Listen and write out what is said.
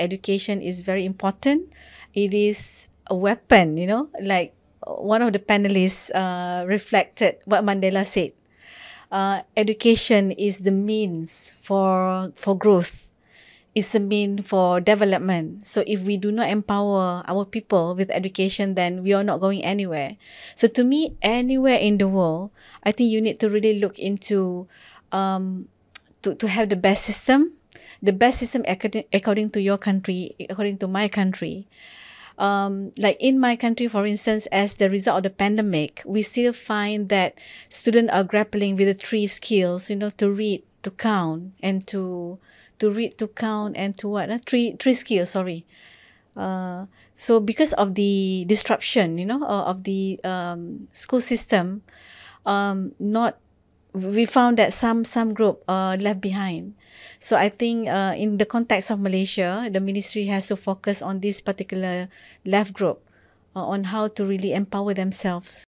education is very important. It is a weapon, you know, like one of the panelists reflected what Mandela said. Education is the means for growth. It's a mean for development. So if we do not empower our people with education, then we are not going anywhere. So to me, anywhere in the world, I think you need to really look into to have the best system, according to your country, according to my country. Like in my country, for instance, as the result of the pandemic, we still find that students are grappling with the 3 skills, you know, to read, to count, and to what? 3 skills, sorry. So because of the disruption, you know, of the school system, we found that some group left behind. So I think in the context of Malaysia, the ministry has to focus on this particular left group on how to really empower themselves.